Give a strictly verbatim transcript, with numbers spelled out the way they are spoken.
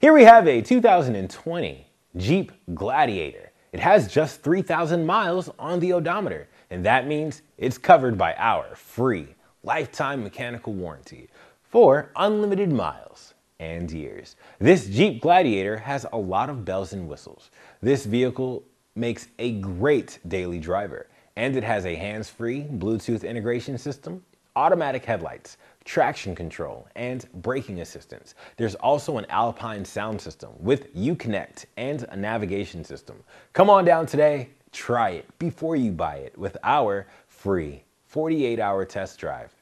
Here we have a two thousand twenty Jeep Gladiator. It has just three thousand miles on the odometer, and that means it's covered by our free lifetime mechanical warranty for unlimited miles and years. This Jeep Gladiator has a lot of bells and whistles. This vehicle makes a great daily driver, and it has a hands-free Bluetooth integration system, automatic headlights, traction control, and braking assistance. There's also an Alpine sound system with UConnect and a navigation system. Come on down today, try it before you buy it with our free forty-eight hour test drive.